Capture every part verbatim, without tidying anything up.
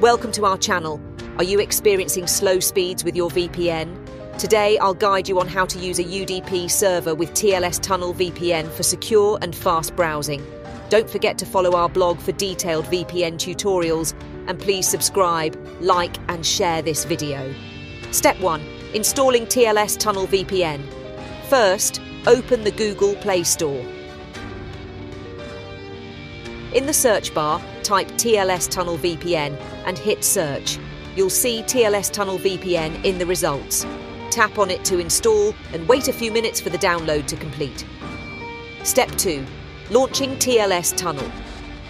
Welcome to our channel. Are you experiencing slow speeds with your V P N? Today I'll guide you on how to use a U D P server with T L S Tunnel V P N for secure and fast browsing. Don't forget to follow our blog for detailed V P N tutorials, and please subscribe, like and share this video. Step one. Installing T L S Tunnel V P N. First, open the Google Play Store. In the search bar, type T L S Tunnel V P N and hit search. You'll see T L S Tunnel V P N in the results. Tap on it to install and wait a few minutes for the download to complete. Step two. Launching T L S Tunnel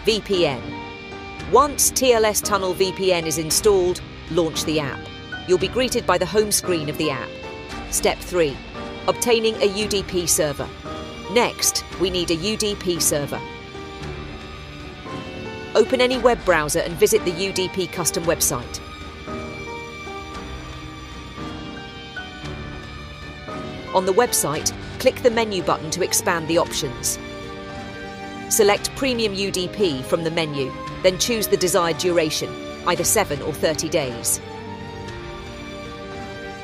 V P N. Once T L S Tunnel V P N is installed, launch the app. You'll be greeted by the home screen of the app. Step three. Obtaining a U D P server. Next, we need a U D P server. Open any web browser and visit the U D P custom website. On the website, click the menu button to expand the options. Select Premium U D P from the menu, then choose the desired duration, either seven or thirty days.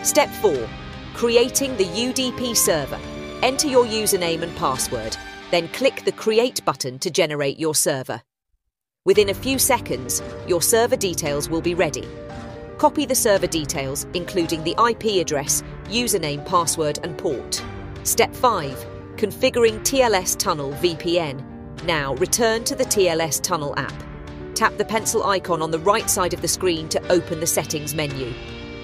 Step four. Creating the U D P server. Enter your username and password, then click the Create button to generate your server. Within a few seconds, your server details will be ready. Copy the server details, including the I P address, username, password, and port. Step five. Configuring T L S Tunnel V P N. Now return to the T L S Tunnel app. Tap the pencil icon on the right side of the screen to open the settings menu.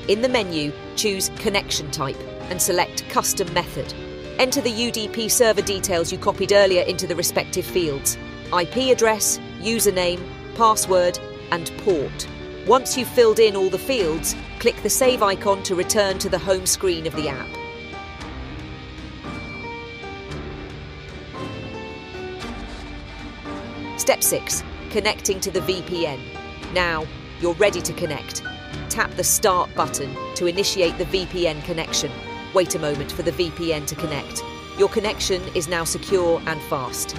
In the menu, choose Connection Type and select Custom Method. Enter the U D P server details you copied earlier into the respective fields: I P address, username, password, and port. Once you've filled in all the fields, click the save icon to return to the home screen of the app. Step six. Connecting to the V P N. Now, you're ready to connect. Tap the Start button to initiate the V P N connection. Wait a moment for the V P N to connect. Your connection is now secure and fast.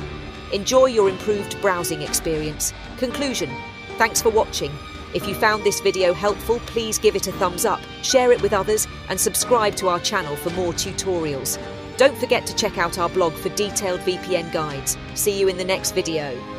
Enjoy your improved browsing experience. Conclusion. Thanks for watching. If you found this video helpful, please give it a thumbs up, share it with others, and subscribe to our channel for more tutorials. Don't forget to check out our blog for detailed V P N guides. See you in the next video.